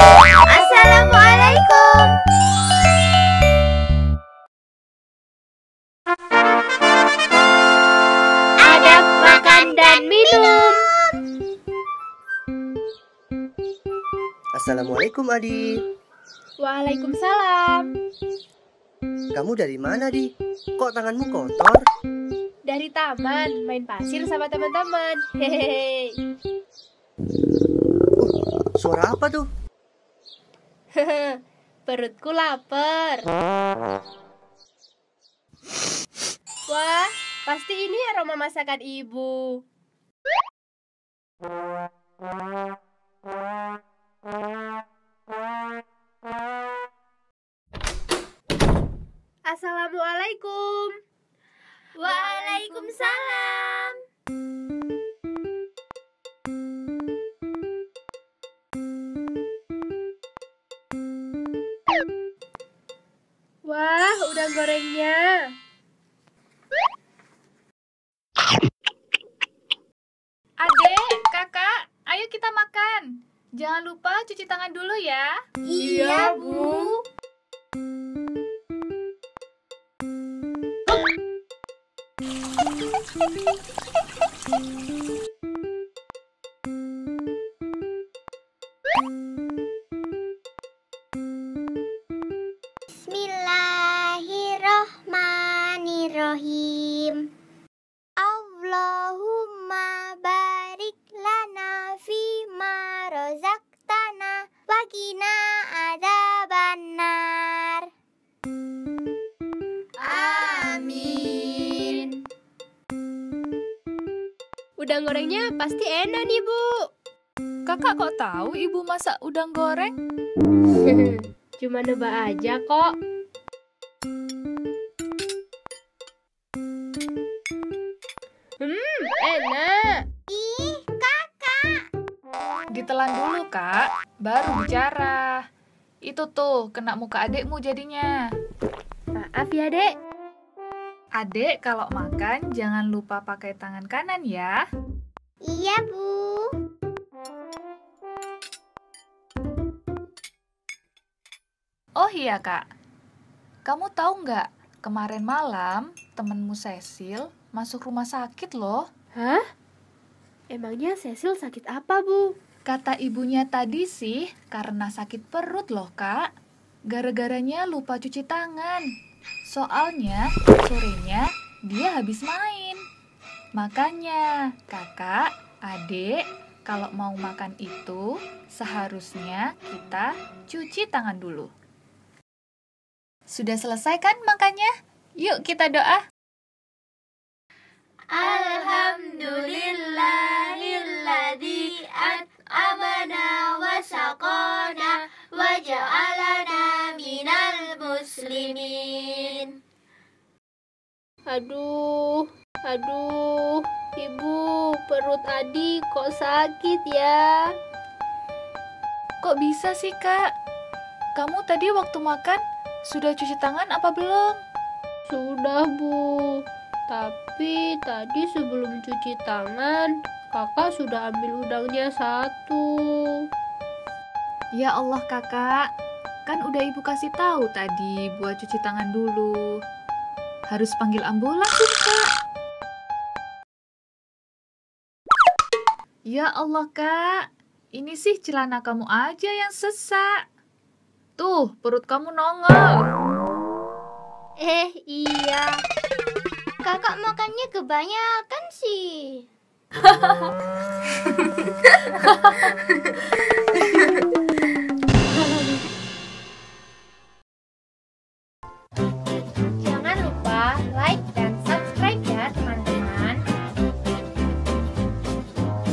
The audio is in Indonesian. Assalamualaikum. Ada makan dan minum. Assalamualaikum, Adi. Waalaikumsalam. Kamu dari mana, Di? Kok tanganmu kotor? Dari taman, main pasir sama teman-teman. Hehehe. Suara apa tuh? Perutku lapar. Wah, pasti ini aroma masakan ibu. Assalamualaikum. Waalaikumsalam. Wah, udang gorengnya. Adek, kakak, ayo kita makan. Jangan lupa cuci tangan dulu ya. Iya, Bu. Udang gorengnya pasti enak nih, Bu. Kakak kok tahu ibu masak udang goreng? Cuma nebak aja kok. Enak. Ih, kakak. Ditelan dulu, Kak. Baru bicara. Itu tuh, kena muka adekmu jadinya. Maaf ya, Dek. Adek, kalau makan jangan lupa pakai tangan kanan ya. Iya, Bu. Oh iya, Kak. Kamu tahu nggak, kemarin malam temanmu Cecil masuk rumah sakit loh. Hah? Emangnya Cecil sakit apa, Bu? Kata ibunya tadi sih karena sakit perut loh, Kak. Gara-garanya lupa cuci tangan. Soalnya sorenya dia habis main. Makanya kakak, adik, kalau mau makan itu seharusnya kita cuci tangan dulu. Sudah selesai kan makannya? Yuk kita doa. Alhamdulillahilladzi at'amana wa saqana wa ja'alana minal muslimin. Aduh, Ibu, perut Adi kok sakit ya? Kok bisa sih, Kak? Kamu tadi waktu makan sudah cuci tangan apa belum? Sudah, Bu. Tapi tadi sebelum cuci tangan, kakak sudah ambil udangnya satu. Ya Allah, kakak. Kan udah ibu kasih tahu tadi buat cuci tangan dulu. Harus panggil ambulans, Kak. Ya Allah, Kak. Ini sih celana kamu aja yang sesak. Tuh, perut kamu nongol. Iya. Kakak makannya kebanyakan sih.